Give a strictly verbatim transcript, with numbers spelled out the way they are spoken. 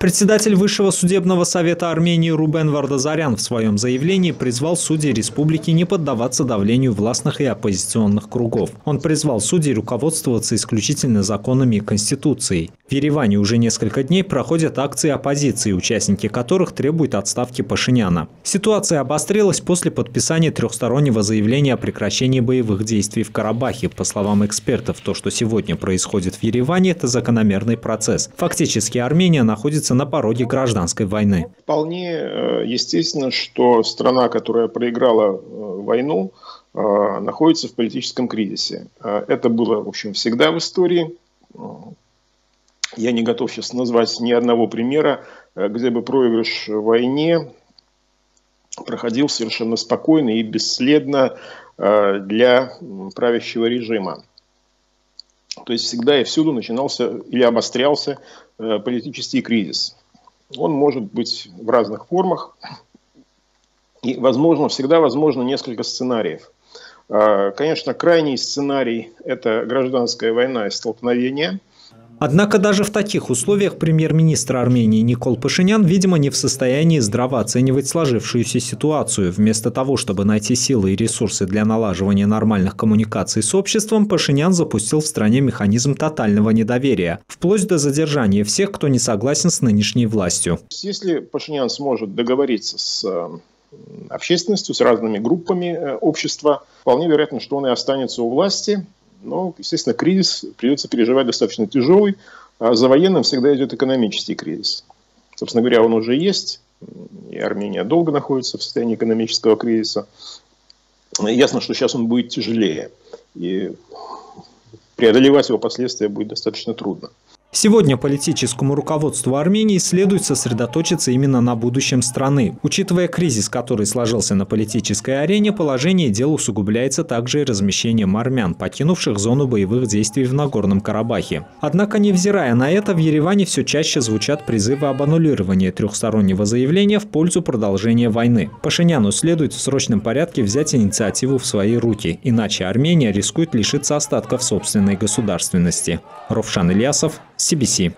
Председатель Высшего судебного совета Армении Рубен Вардазарян в своем заявлении призвал судей республики не поддаваться давлению властных и оппозиционных кругов. Он призвал судей руководствоваться исключительно законами и Конституцией. В Ереване уже несколько дней проходят акции оппозиции, участники которых требуют отставки Пашиняна. Ситуация обострилась после подписания трехстороннего заявления о прекращении боевых действий в Карабахе. По словам экспертов, то, что сегодня происходит в Ереване, это закономерный процесс. Фактически Армения находится на пороге гражданской войны. Вполне естественно, что страна, которая проиграла войну, находится в политическом кризисе. Это было, в общем, всегда в истории. Я не готов сейчас назвать ни одного примера, где бы проигрыш в войне проходил совершенно спокойно и бесследно для правящего режима. То есть всегда и всюду начинался или обострялся политический кризис. Он может быть в разных формах. И, возможно, всегда возможно несколько сценариев. Конечно, крайний сценарий – это гражданская война и столкновение. Однако даже в таких условиях премьер-министр Армении Никол Пашинян, видимо, не в состоянии здраво оценивать сложившуюся ситуацию. Вместо того, чтобы найти силы и ресурсы для налаживания нормальных коммуникаций с обществом, Пашинян запустил в стране механизм тотального недоверия, вплоть до задержания всех, кто не согласен с нынешней властью. Если Пашинян сможет договориться с общественностью, с разными группами общества, вполне вероятно, что он и останется у власти. Но, естественно, кризис придется переживать достаточно тяжелый. А за военным всегда идет экономический кризис. Собственно говоря, он уже есть. И Армения долго находится в состоянии экономического кризиса. И ясно, что сейчас он будет тяжелее. И преодолевать его последствия будет достаточно трудно. Сегодня политическому руководству Армении следует сосредоточиться именно на будущем страны. Учитывая кризис, который сложился на политической арене, положение дел усугубляется также и размещением армян, покинувших зону боевых действий в Нагорном Карабахе. Однако, невзирая на это, в Ереване все чаще звучат призывы об аннулировании трехстороннего заявления в пользу продолжения войны. Пашиняну следует в срочном порядке взять инициативу в свои руки, иначе Армения рискует лишиться остатков собственной государственности. Ровшан Ильясов, си би си.